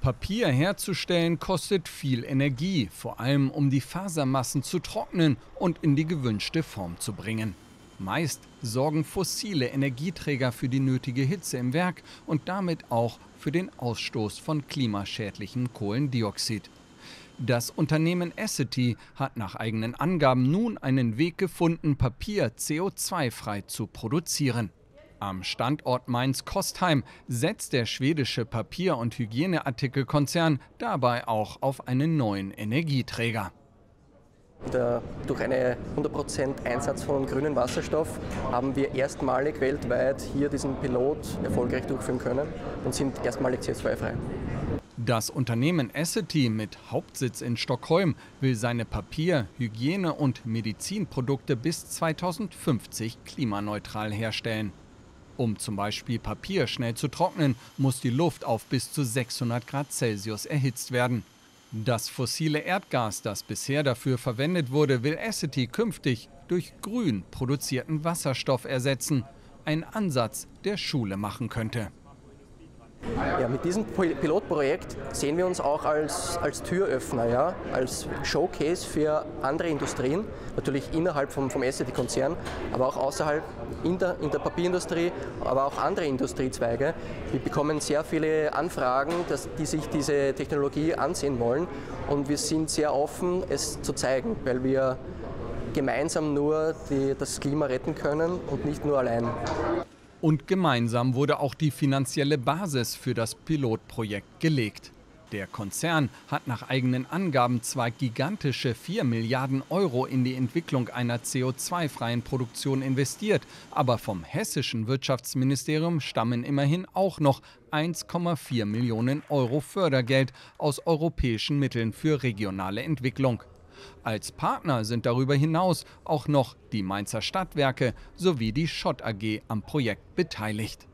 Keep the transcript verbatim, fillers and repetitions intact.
Papier herzustellen kostet viel Energie, vor allem um die Fasermassen zu trocknen und in die gewünschte Form zu bringen. Meist sorgen fossile Energieträger für die nötige Hitze im Werk und damit auch für den Ausstoß von klimaschädlichem Kohlendioxid. Das Unternehmen Essity hat nach eigenen Angaben nun einen Weg gefunden, Papier C O zwei frei zu produzieren. Am Standort Mainz-Kostheim setzt der schwedische Papier- und Hygieneartikelkonzern dabei auch auf einen neuen Energieträger. Der, durch einen hundert Prozent Einsatz von grünem Wasserstoff haben wir erstmalig weltweit hier diesen Pilot erfolgreich durchführen können und sind erstmalig C O zwei frei. Das Unternehmen Essity mit Hauptsitz in Stockholm will seine Papier-, Hygiene- und Medizinprodukte bis zweitausendfünfzig klimaneutral herstellen. Um zum Beispiel Papier schnell zu trocknen, muss die Luft auf bis zu sechshundert Grad Celsius erhitzt werden. Das fossile Erdgas, das bisher dafür verwendet wurde, will Essity künftig durch grün produzierten Wasserstoff ersetzen. Ein Ansatz, der Schule machen könnte. Ja, mit diesem Pilotprojekt sehen wir uns auch als, als Türöffner, ja, als Showcase für andere Industrien, natürlich innerhalb vom, vom Essity-Konzern, aber auch außerhalb in der, in der Papierindustrie, aber auch andere Industriezweige. Wir bekommen sehr viele Anfragen, dass die sich diese Technologie ansehen wollen, und wir sind sehr offen, es zu zeigen, weil wir gemeinsam nur die, das Klima retten können und nicht nur allein. Und gemeinsam wurde auch die finanzielle Basis für das Pilotprojekt gelegt. Der Konzern hat nach eigenen Angaben zwar gigantische vier Milliarden Euro in die Entwicklung einer C O zwei freien Produktion investiert, aber vom hessischen Wirtschaftsministerium stammen immerhin auch noch eins Komma vier Millionen Euro Fördergeld aus europäischen Mitteln für regionale Entwicklung. Als Partner sind darüber hinaus auch noch die Mainzer Stadtwerke sowie die Schott A G am Projekt beteiligt.